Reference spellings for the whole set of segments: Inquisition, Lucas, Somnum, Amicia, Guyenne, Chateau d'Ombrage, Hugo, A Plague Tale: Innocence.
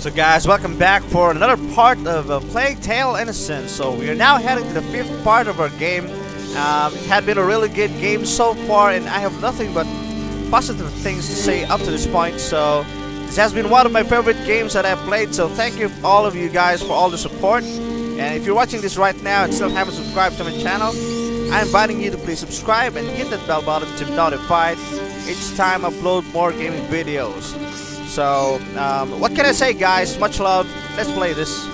So guys, welcome back for another part of A Plague Tale: Innocence. So we are now heading to the fifth part of our game. It had been a really good game so far, and I have nothing but positive things to say up to this point. So this has been one of my favorite games that I've played. So thank you all of you guys for all the support. And if you're watching this right now and still haven't subscribed to my channel, I'm inviting you to please subscribe and hit that bell button to be notified each time I upload more gaming videos. So, what can I say, guys? Much love. Let's play this.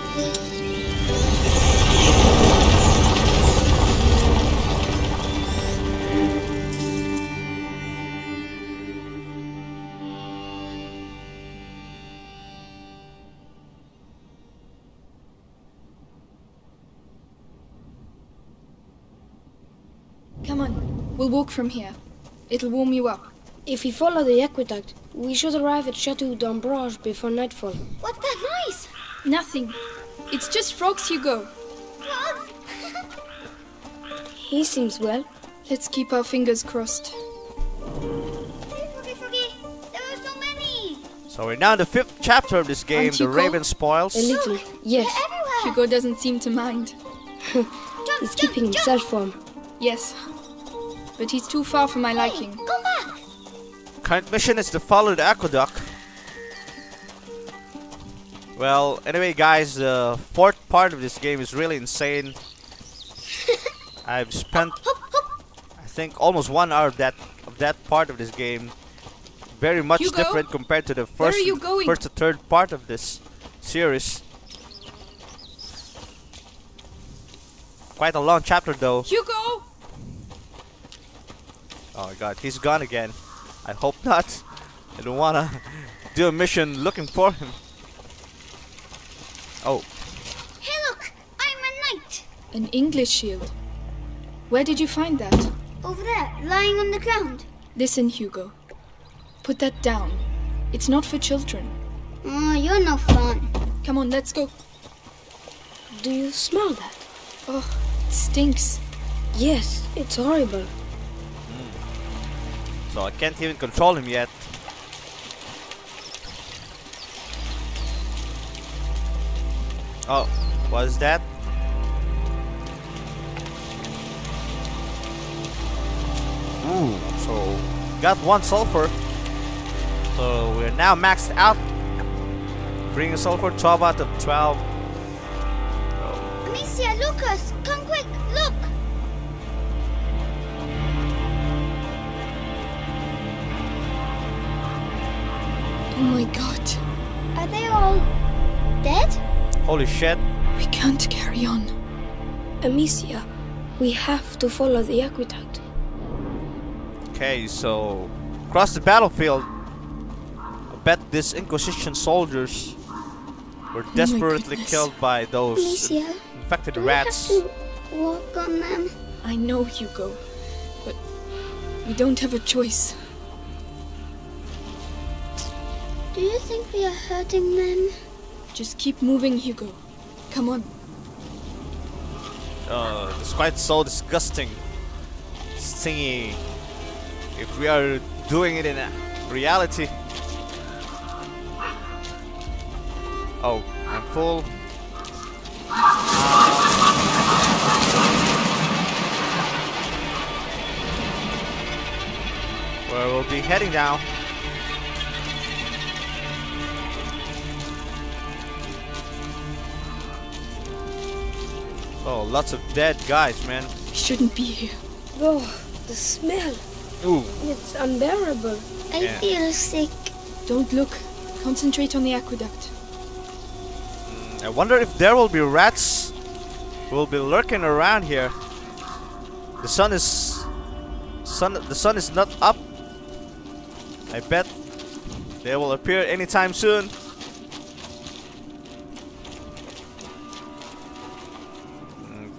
Come on, we'll walk from here. It'll warm you up. If we follow the aqueduct, we should arrive at Chateau d'Ombrage before nightfall. What's that noise? Nothing. It's just frogs, Hugo. Frogs? He seems well. Let's keep our fingers crossed. Froggy. There were so many! So we're now in the fifth chapter of this game, The Raven Spoils. A little, look, yes. Hugo doesn't seem to mind. He's keeping himself warm. Yes, but he's too far for my liking. Hey, come back! Current mission is to follow the aqueduct. Well, anyway guys, the fourth part of this game is really insane. I've spent, I think, almost 1 hour of that part of this game. Very much Hugo, different compared to the first to third part of this series. Quite a long chapter though. Hugo! Oh my god, he's gone again. I hope not. I don't wanna do a mission looking for him. Oh. Hey look! I'm a knight! An English shield. Where did you find that? Over there, lying on the ground. Listen, Hugo. Put that down. It's not for children. You're no fun. Come on, let's go. Do you smell that? Oh, it stinks. Yes, it's horrible. So I can't even control him yet. Oh, what is that? Ooh, so got one sulfur. So we're now maxed out. Bring a sulfur 12 out of 12. Oh. Amicia, Lucas, come quick, look! Oh my god. Are they all dead? Holy shit. We can't carry on. Amicia, we have to follow the aqueduct. Okay, so across the battlefield. I bet these Inquisition soldiers were desperately killed by those Amicia, infected rats. We have to walk on them. I know, Hugo, but we don't have a choice. Do you think we are hurting them? Just keep moving, Hugo. Come on. It's quite so disgusting. Stingy. If we are doing it in reality. Oh, I'm full. Where we'll be heading now. Oh, lots of dead guys, man. We shouldn't be here. Oh, the smell. Ooh. It's unbearable. I feel sick. Don't look. Concentrate on the aqueduct. I wonder if there will be rats who will be lurking around here. The sun is not up. I bet they will appear anytime soon.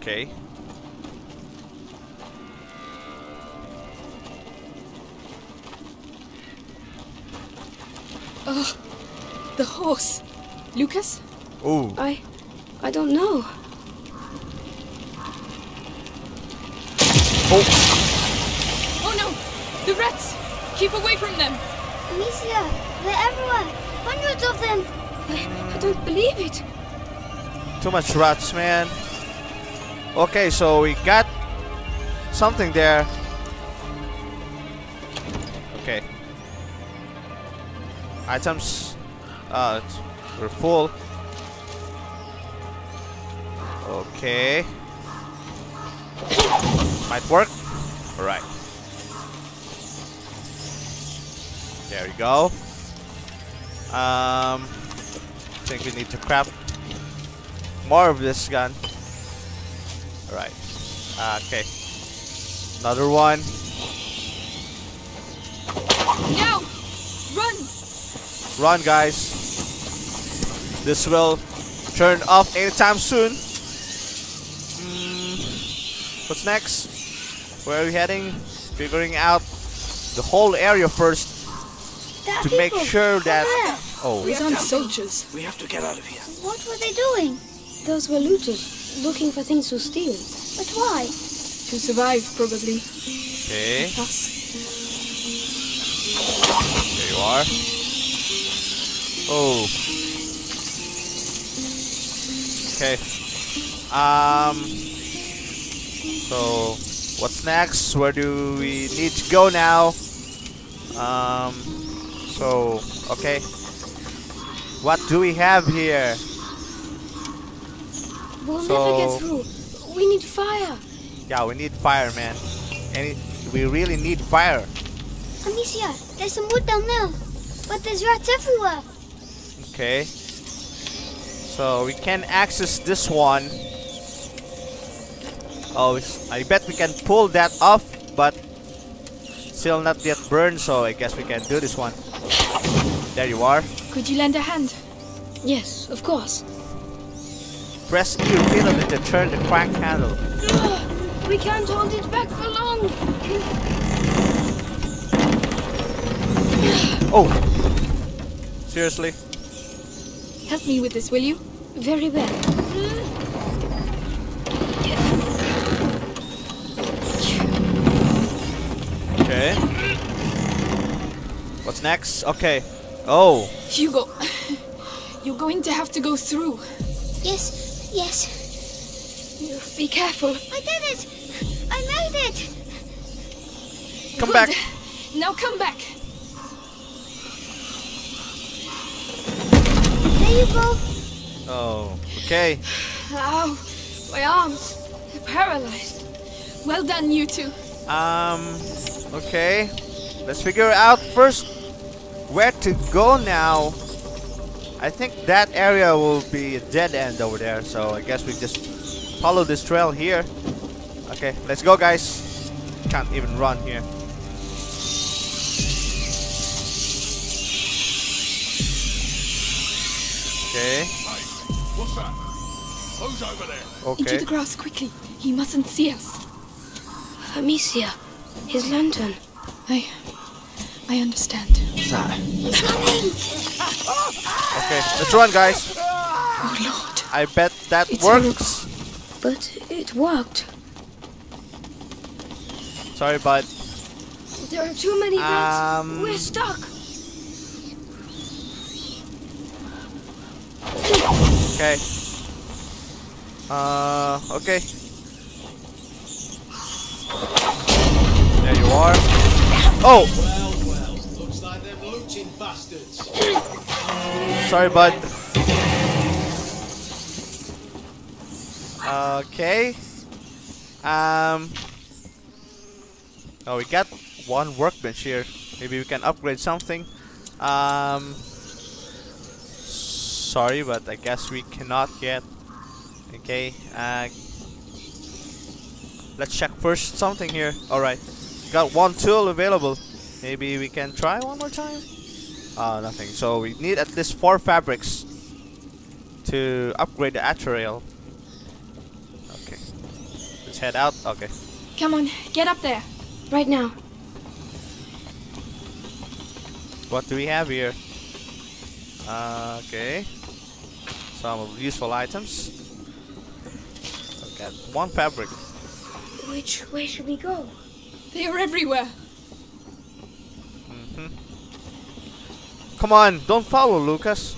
Okay. Oh, the horse. Lucas? Oh. I don't know. Oh. Oh no! The rats! Keep away from them! Amicia, they're everywhere! Hundreds of them! I don't believe it. Too much rats, man. Okay, so we got something there. Okay. Items. We're full. Okay. Might work. Alright. There we go. I think we need to craft more of this gun. Alright. Okay. Another one. Now! Run! Run, guys. This will turn off anytime soon. What's next? Where are we heading? Figuring out the whole area first. To make sure that... Oh, we found soldiers. We have to get out of here. What were they doing? Those were looters, looking for things to steal. But why? To survive, probably. Okay. There you are. Oh. Okay. So, what's next? Where do we need to go now? So, okay. What do we have here? We'll never get through. We need fire. Yeah, we need fire, man. We really need fire. Amicia, there's some wood down there. But there's rats everywhere. Okay. So, we can access this one. Oh, I bet we can pull that off, but still not yet burned, so I guess we can do this one. There you are. Could you lend a hand? Yes, of course. Press E repeatedly to turn the crank handle. We can't hold it back for long. Oh. Seriously? Help me with this, will you? Very well. Okay. What's next? Okay. Oh. Hugo, you're going to have to go through. Yes, yes. You be careful. I did it. I made it. Come back. Now come back. There you go. Oh, okay. Ow, my arms. They're paralyzed. Well done, you two. Okay. Let's figure out first where to go now. I think that area will be a dead end over there, so I guess we just follow this trail here. Okay, let's go, guys. Can't even run here. Okay. What's that? Who's over there? Okay. Into the grass quickly. He mustn't see us. Amicia, his lantern. I understand. Okay, let's run, guys. Oh Lord! I bet that works. But it worked. Sorry, bud. There are too many rats. We're stuck. Okay. Okay. There you are. Oh. Sorry, bud. Okay. Oh, we got one workbench here. Maybe we can upgrade something. Sorry, but I guess we cannot yet. Okay. Let's check first something here. Alright. Got one tool available. Maybe we can try one more time? Nothing. So we need at least 4 fabrics to upgrade the Atreal. Okay. Let's head out. Okay. Come on, get up there. Right now. What do we have here? Okay. Some useful items. Okay, 1 fabric. Which way should we go? They are everywhere. Come on, don't follow Lucas.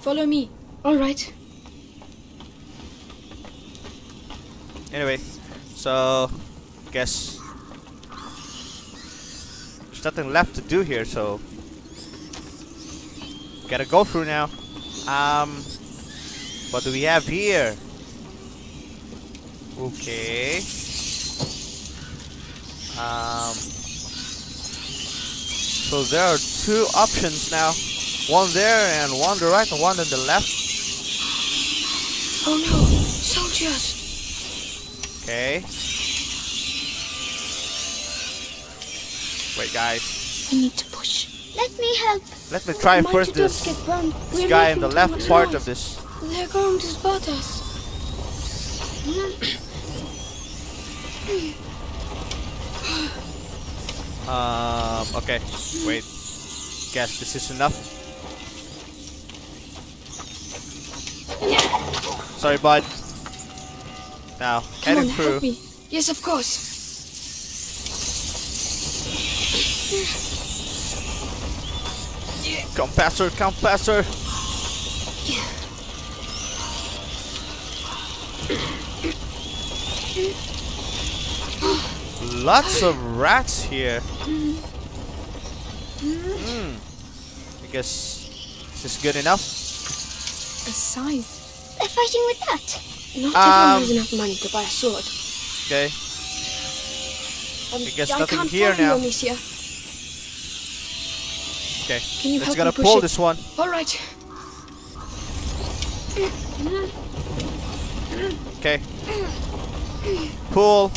Follow me. All right. Anyway, so guess there's nothing left to do here, so gotta go through now. What do we have here? Okay. So there are two options now. One there and one to the right and one to the left. Oh no, soldiers. Okay. Wait guys. We need to push. Let me help. Let me try and push this guy in the left part of this. They're going to spot us. Okay, wait. Guess this is enough. Sorry, bud. Now, heading through. Yes, of course. Come past her, come past her. Lots of rats here. I guess this is good enough. A scythe. They're fighting with that. Not everyone has enough money to buy a sword. Okay. I guess nothing here now. Okay. Let's gotta pull this one. All right. Okay. Pull.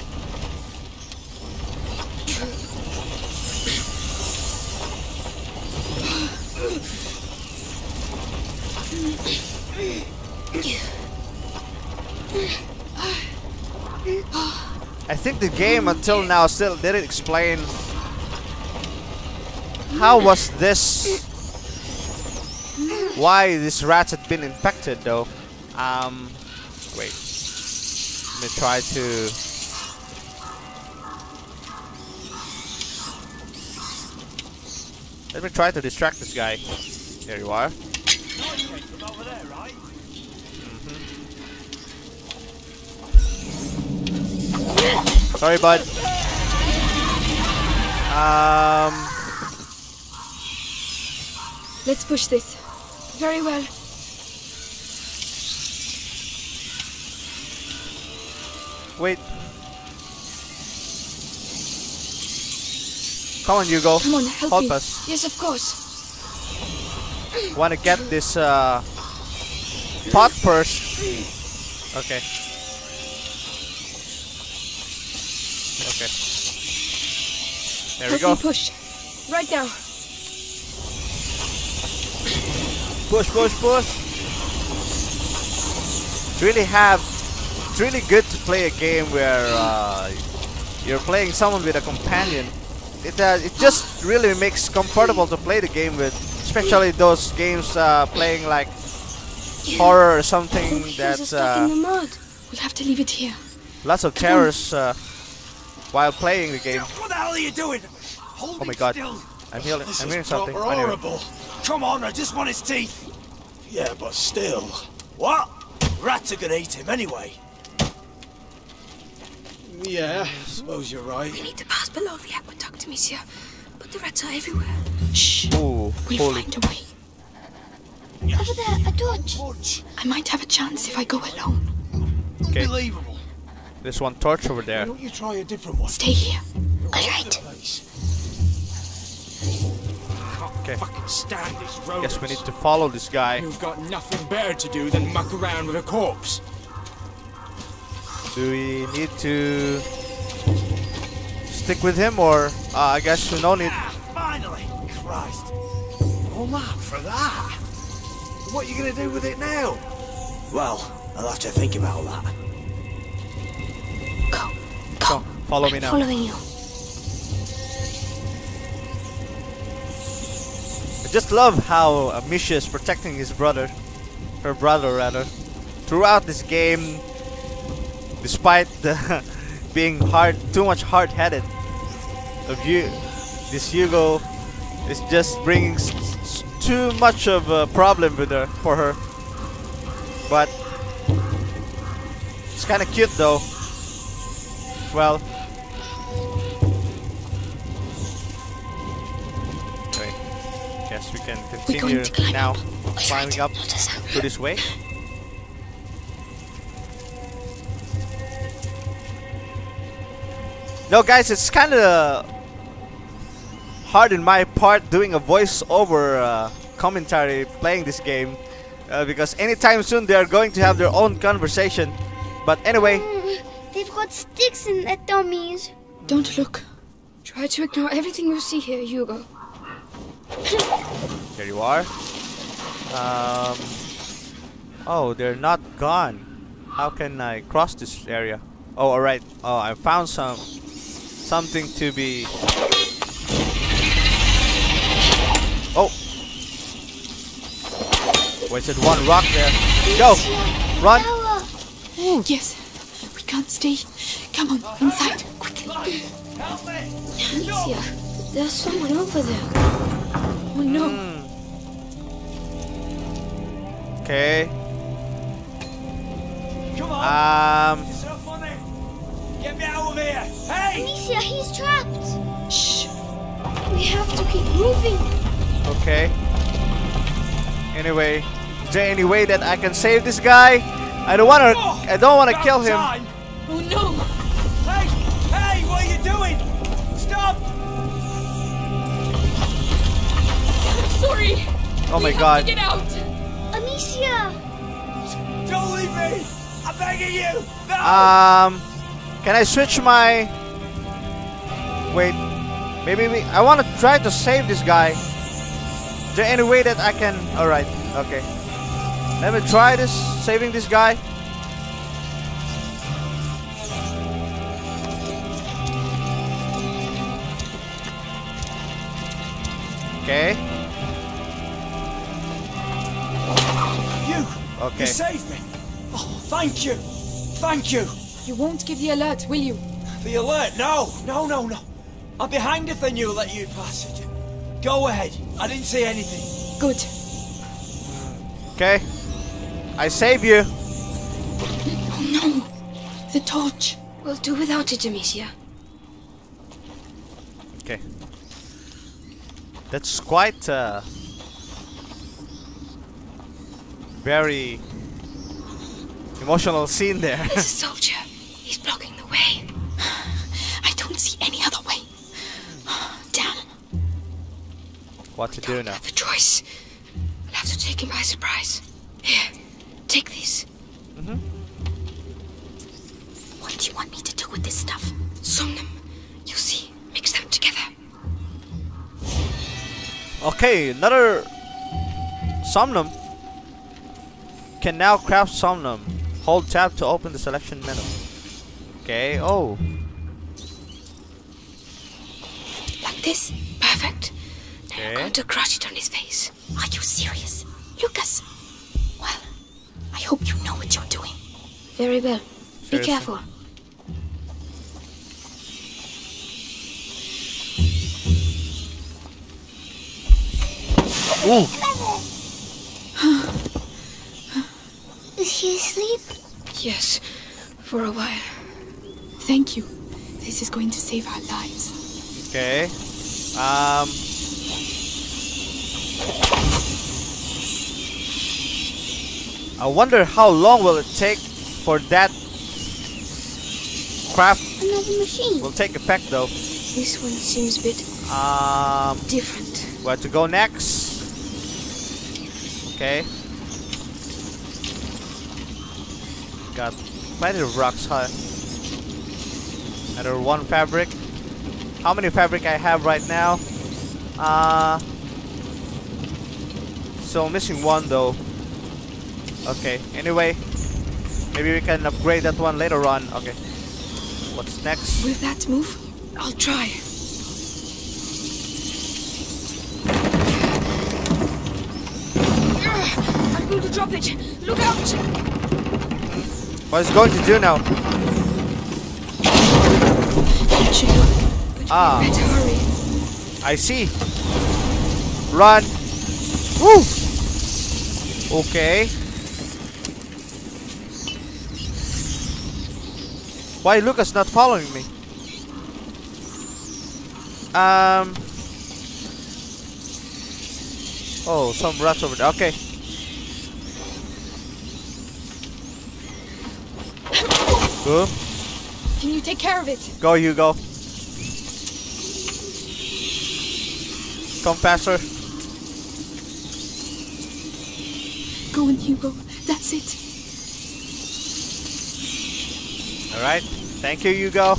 I think the game until now still didn't explain how was this, why these rats had been infected though. Wait, let me try to distract this guy. There you are. Sorry, bud. Let's push this. Very well. Wait. Come on, Hugo. Come on, help us. Yes, of course. Want to get this pot first? Okay. Okay. There we go. Push. Right now. Push, push, push. It's really good to play a game where you're playing someone with a companion. It just really makes comfortable to play the game with, especially those games playing like horror or something that's we'll have to leave it here. Lots of terrors while playing the game. What the hell are you doing? Oh my god. I'm healing. I'm hearing something. Horrible. Come on, I just want his teeth. Yeah, but still. What? Rats are gonna eat him anyway. Yeah, I suppose you're right. We need to pass below the aqueduct, Amicia. But the rats are everywhere. Shh. Ooh, we'll find a way. Over there, a torch. I might have a chance if I go alone. Okay. Unbelievable. There's one torch over there. Don't you try a different one? Stay here. Alright. Okay. Guess we need to follow this guy. You've got nothing better to do than muck around with a corpse. Do we need to stick with him, or I guess we don't need. Finally! Christ! All up for that! What are you gonna do with it now? Well, I'll have to think about that. Go. Follow me now. Following you. I just love how Amicia is protecting his brother, her brother rather, throughout this game, despite the being too much hard-headed of you. This Hugo is just bringing too much of a problem with her, for her. But it's kind of cute though. Well, okay. Guess we can continue now, climbing up to this way. No, guys, it's kind of hard in my part doing a voiceover commentary playing this game because anytime soon they are going to have their own conversation. But anyway, they've got sticks in their dummies. Don't look. Try to ignore everything you see here, Hugo. There you are. Oh, they're not gone. How can I cross this area? Oh, all right. Oh, I found something to be. Oh, wasted one rock there. Go, run. Ooh. Yes. Can't stay. Come on, inside, quickly. Help me. Amicia, there's someone over there. Oh no. Okay. Come on. It's so funny. Get me out of here. Hey! Amicia, he's trapped. Shh. We have to keep moving. Okay. Anyway, is there any way that I can save this guy? I don't want to kill him. Oh no! Hey! Hey! What are you doing? Stop! I'm sorry! Oh my god. Get out! Amicia! Don't leave me! I'm begging you! No! Can I switch my... Wait. Maybe we... I want to try to save this guy. Is there any way that I can... Alright. Okay. Let me try this. Saving this guy. Okay. You saved me. Oh, thank you. Thank you. You won't give the alert, will you? The alert? No. No, no, no. I'm behind the thing you let you pass it. Go ahead. I didn't see anything. Good. Okay. I save you. Oh no. The torch. We'll do without it, Amicia. Okay. That's quite very emotional scene there. There's a soldier. He's blocking the way. I don't see any other way. Damn. What to do now? I have a choice. I'll have to take him by surprise. Here, take this. What do you want me to do with this stuff? Somnum. You see, mix them together. Okay, another Somnum. Can now craft Somnum. Hold tab to open the selection menu. Okay, oh. Like this? Perfect. Now I'm going to crush it on his face. Are you serious? Lucas? Well, I hope you know what you're doing. Very well. Seriously? Be careful. Ooh. Is she asleep? Yes, for a while. Thank you. This is going to save our lives. Okay. I wonder how long will it take for that craft. Another machine. Will take effect though. This one seems a bit different. Where to go next? Okay. Got plenty of rocks, huh? Another one fabric. How many fabric I have right now? So missing one though. Okay, anyway. Maybe we can upgrade that one later on. Okay. What's next? Will that move? I'll try. To drop it. Look out! What is it going to do now? Ah, I see. Run! Woo! Okay. Why Lucas not following me? Oh, some rats over there. Okay. Boom. Can you take care of it? Go, Hugo. Come faster. Go in, Hugo. That's it. Alright. Thank you, Hugo.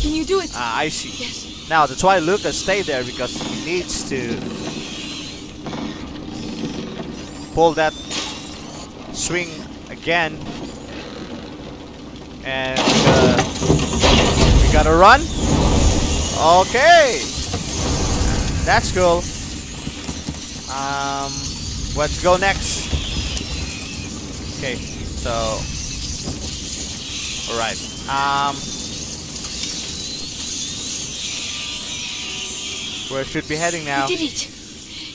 Can you do it? Ah, I see. Yes. Now, that's why Lucas stayed there, because he needs to pull that swing again. And we gotta run. Okay. That's cool. Let's go next. Okay, so alright. Where should we be heading now? We did it.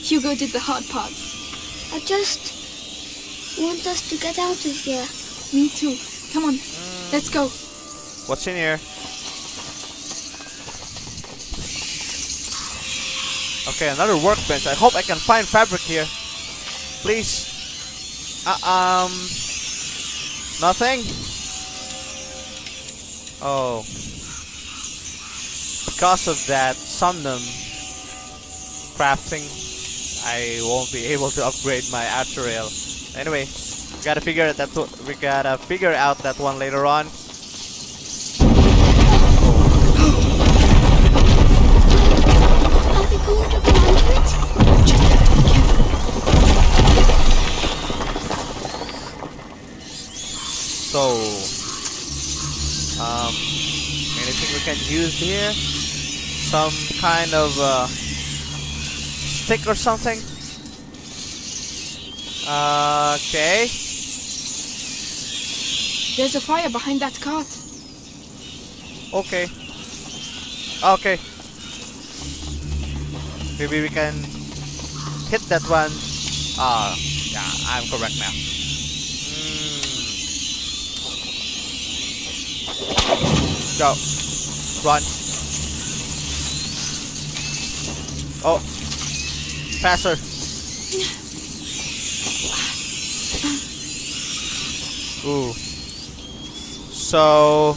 Hugo did the hard part. I just want us to get out of here. Me too. Come on, let's go. What's in here? Okay, another workbench. I hope I can find fabric here. Please. Nothing? Oh. Because of that Somnum crafting, I won't be able to upgrade my after rail. Anyway, we gotta figure out that one later on. Are we going to go under it? Just have to be careful. So, anything we can use here? Some kind of stick or something? Okay. There's a fire behind that cart. Okay. Okay. Maybe we can hit that one. Yeah, I'm correct now. Go. Run. Oh. Faster. Ooh. So,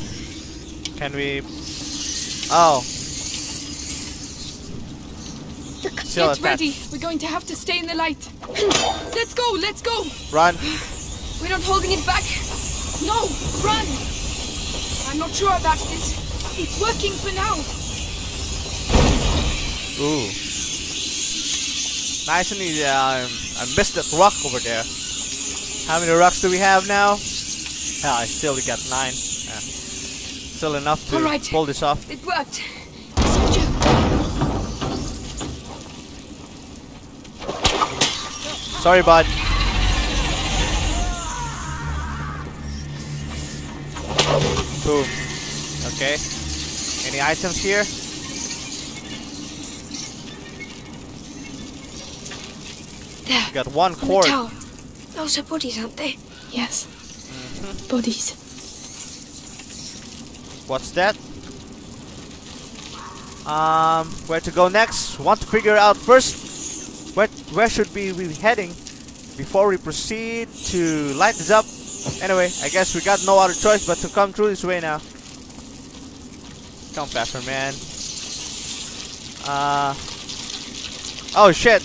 can we... Oh. Get ready. We're going to have to stay in the light. Let's go. Let's go. Run. We're not holding it back. No. Run. I'm not sure about this. It's working for now. Ooh. Nice and easy. I missed that rock over there. How many rocks do we have now? I still got 9. Yeah. Still enough to pull this off. It worked. Soldier. Sorry, bud. Boom. Okay. Any items here? There. We got one cord. Those are bodies, aren't they? Yes. Mm-hmm. Bodies. What's that? Where to go next? Want to figure out first where should we be heading before we proceed to light this up. Anyway, I guess we got no other choice but to come through this way now. Come faster, man. Oh shit.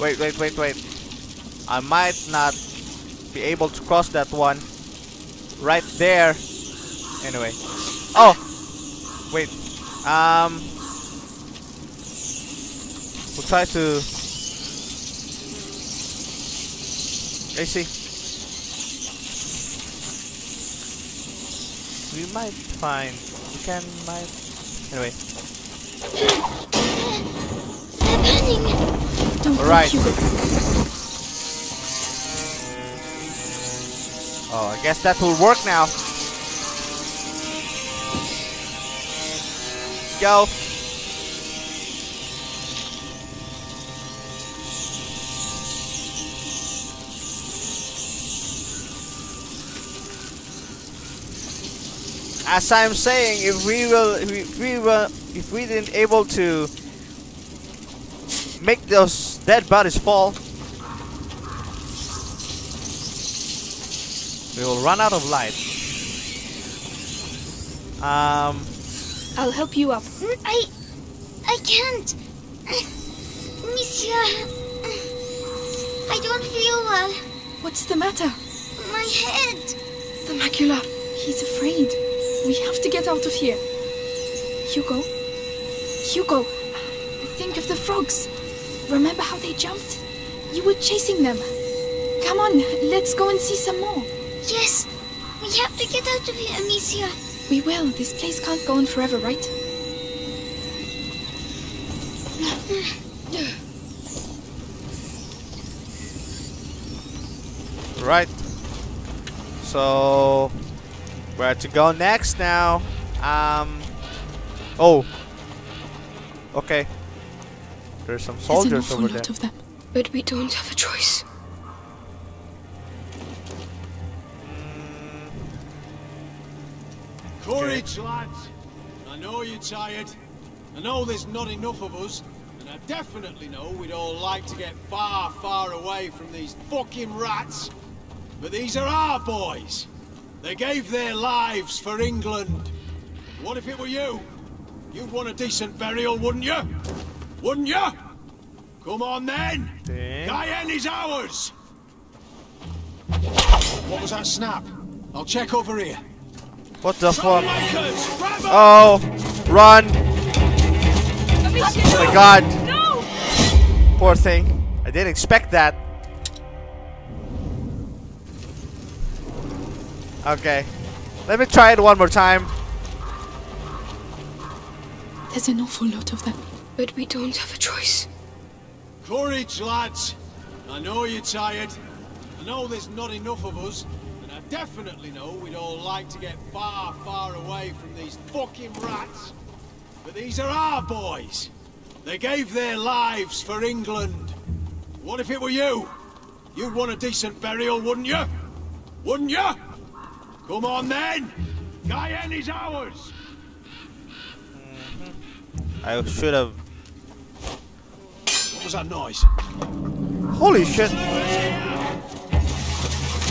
Wait. I might not be able to cross that one right there. Anyway. Oh! Wait. We'll try to... Let's see. We might find... Anyway. They're burning. Alright. Oh, I guess that will work now. Go. as I'm saying, if we didn't able to make those dead bodies fall, we will run out of light. I'll help you up. I can't. Monsieur, I don't feel well. What's the matter? My head. The macula. He's afraid. We have to get out of here. Hugo? Hugo, think of the frogs. Remember how they jumped? You were chasing them. Come on, let's go and see some more. Yes, we have to get out of here, Amicia. We will. This place can't go on forever, right? Right. So, where to go next now? Oh. Okay. There's some soldiers over there. There's an awful lot of them, but we don't have a choice. Courage, lads. I know you're tired. I know there's not enough of us, and I definitely know we'd all like to get far, far away from these fucking rats. But these are our boys. They gave their lives for England. What if it were you? You'd want a decent burial, wouldn't you? Wouldn't you? Come on then! Guyenne is ours! What was that snap? I'll check over here. What the fuck? Oh! Run! Oh my god! No! Poor thing. I didn't expect that. Okay. Let me try it one more time. There's an awful lot of them. But we don't have a choice. Courage, lads. I know you're tired. I know there's not enough of us. And I definitely know we'd all like to get far, far away from these fucking rats. But these are our boys. They gave their lives for England. What if it were you? You'd want a decent burial, wouldn't you? Wouldn't you? Come on then. Guyenne is ours. I should have. What was that noise? Holy shit!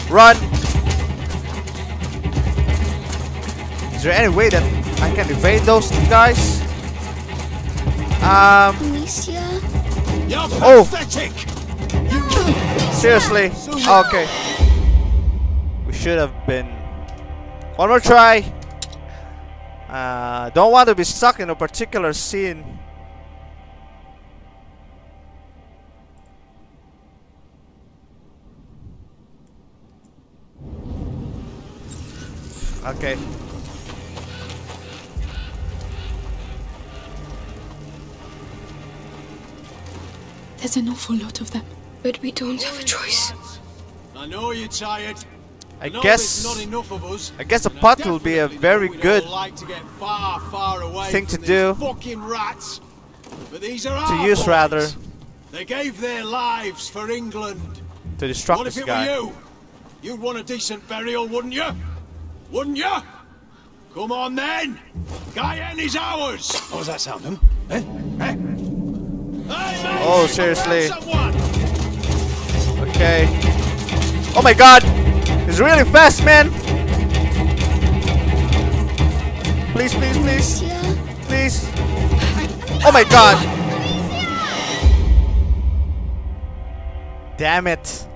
Run! Is there any way that I can evade those guys? Oh! Seriously? Okay. We should have been. One more try. Don't want to be stuck in a particular scene. Okay. There's an awful lot of them, but we don't have a choice. I know you're tired. I guess a pot will be a very good thing to do. To use rather. They gave their lives for England. To destruct this guy. You'd want a decent burial, wouldn't you? Wouldn't you? Come on then! Guyenne is ours! What was that sound, eh? Eh? Hey, oh, seriously. Okay. Oh my god! It's really fast, man! Please, please, please. Please. Oh my god! Damn it.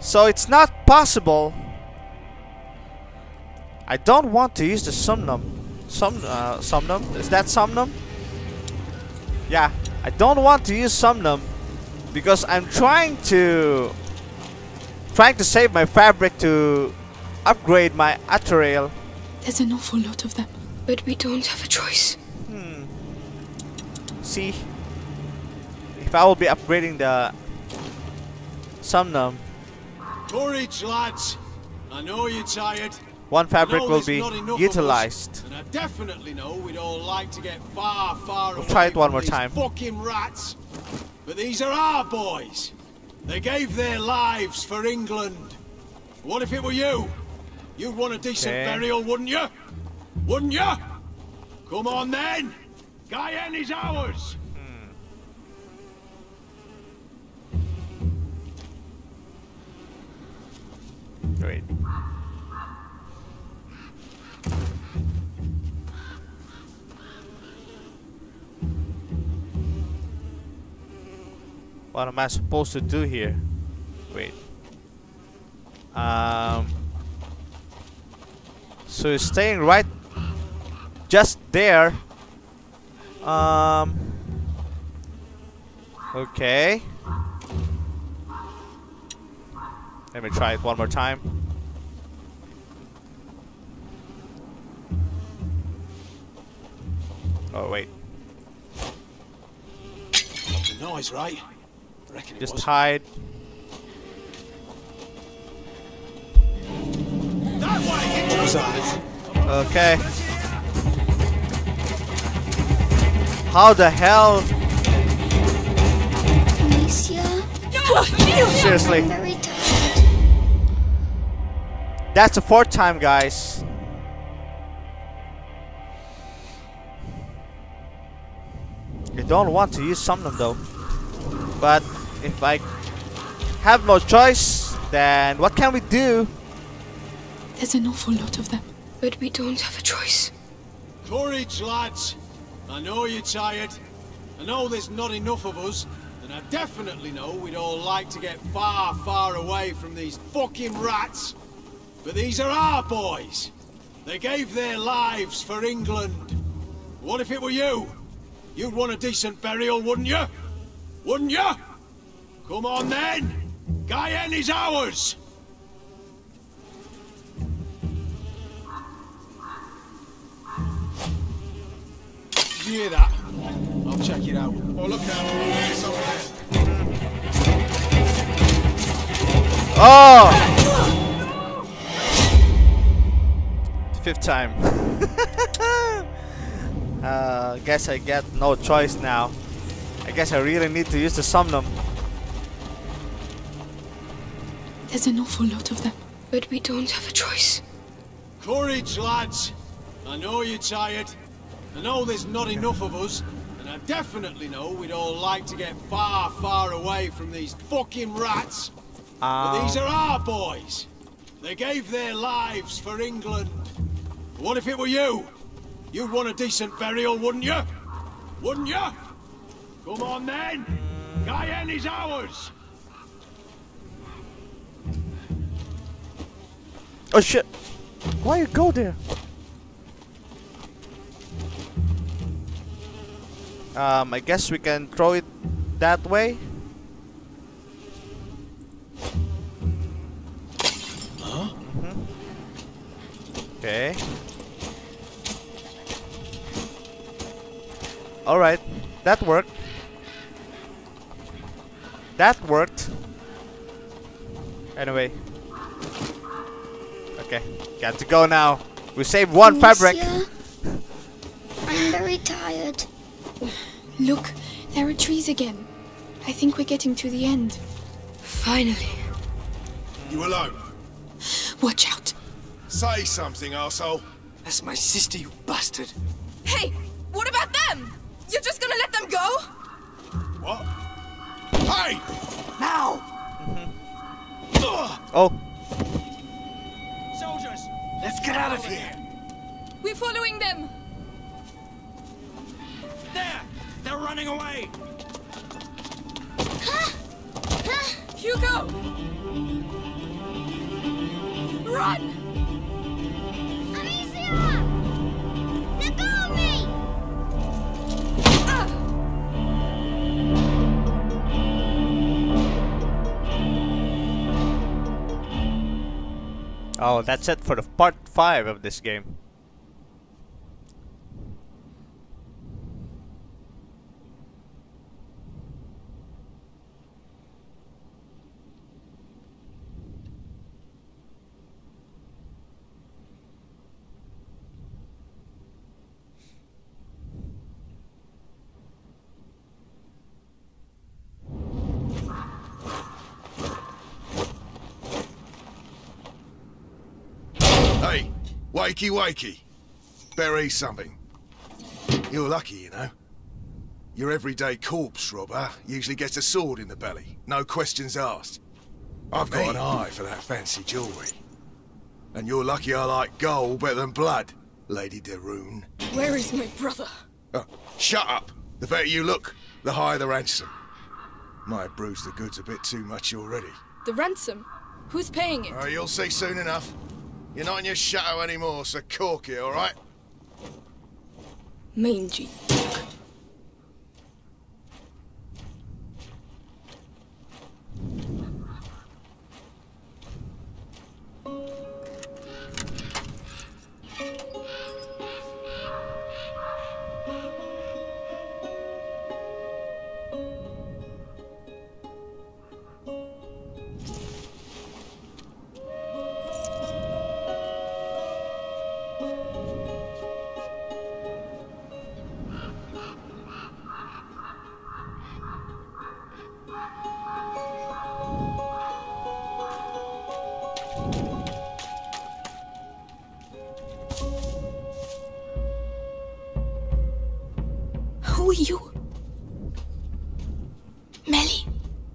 So it's not possible. I don't want to use the Somnum. Somnum? Is that Somnum? Yeah. I don't want to use Somnum because I'm trying to save my fabric to upgrade my Atreal. There's an awful lot of them, but we don't have a choice. See, if I will be upgrading the Somnum. Courage, lads. I know you're tired. One fabric will be utilized. And I definitely know we'd all like to get far, far away. We'll try it one more time. Fucking rats. But these are our boys. They gave their lives for England. What if it were you? You'd want a decent burial, wouldn't you? wouldn't ya? Come on then! Guyenne is ours! Wait. What am I supposed to do here? Wait. So you're staying right just there. Okay. Let me try it one more time. Oh wait. The noise, right? Just hide. Okay. How the hell? Amicia? Seriously. That's the fourth time, guys. I don't want to use Somnum though. But if I have no choice, then what can we do? There's an awful lot of them, but we don't have a choice. Courage, lads. I know you're tired. I know there's not enough of us, and I definitely know we'd all like to get far, far away from these fucking rats. But these are our boys. They gave their lives for England. What if it were you? You'd want a decent burial, wouldn't you? Wouldn't you? Come on then! Guyenne is ours! Did you hear that? I'll check it out. Oh, look out! It's over there. Oh! The fifth time. Guess I get no choice now. I guess I really need to use the Somnum. There's an awful lot of them, but we don't have a choice. Courage, lads. I know you're tired. I know there's not enough of us, and I definitely know we'd all like to get far, far away from these fucking rats. But these are our boys. They gave their lives for England. What if it were you? You'd want a decent burial, wouldn't you? Wouldn't you? Come on then! Guyenne is ours! Oh shit! Why you go there? I guess we can throw it that way? Huh? Okay. Alright, that worked. That worked. Anyway. Okay, got to go now. We saved one fabric. I'm very tired. Look, there are trees again. I think we're getting to the end. Finally. You alone? Watch out. Say something, arsehole. That's my sister, you bastard. Hey, what about them? You're just gonna let them go? What? Hey! Now! Oh. Soldiers! Let's get out of here! We're following them! There! They're running away! Huh? Huh? Hugo! Run! Amicia! Nagomi! Oh, that's it for the part 5 of this game. Wakey, wakey. Bury something. You're lucky, you know. Your everyday corpse robber usually gets a sword in the belly. No questions asked. I've got an eye for that fancy jewelry. And you're lucky I like gold better than blood, Lady Derune. Where is my brother? Oh, shut up. The better you look, the higher the ransom. Might have bruised the goods a bit too much already. The ransom? Who's paying it? You'll see soon enough. You're not in your chateau anymore, so cork it, all right? Mangy.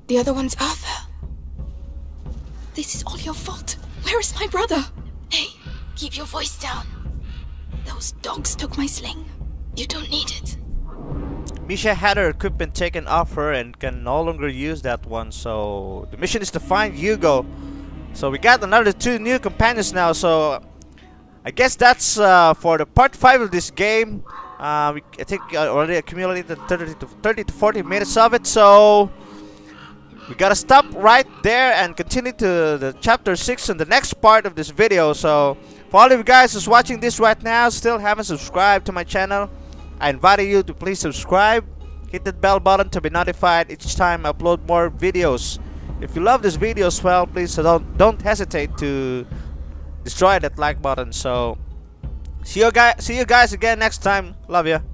The other one's Arthur. This is all your fault. Where is my brother? Hey, keep your voice down. Those dogs took my sling. You don't need it. Misha had her equipment taken off her and can no longer use that one, so the mission is to find Hugo. So we got another 2 new companions now, so I guess that's for the part 5 of this game. I think I already accumulated 30 to 40 minutes of it, so we gotta stop right there and continue to the chapter 6 in the next part of this video. So for all of you guys who's watching this right now, still haven't subscribed to my channel, I invite you to please subscribe. Hit that bell button to be notified each time I upload more videos. If you love this video as well, please don't hesitate to destroy that like button. So see you guys again next time. Love ya.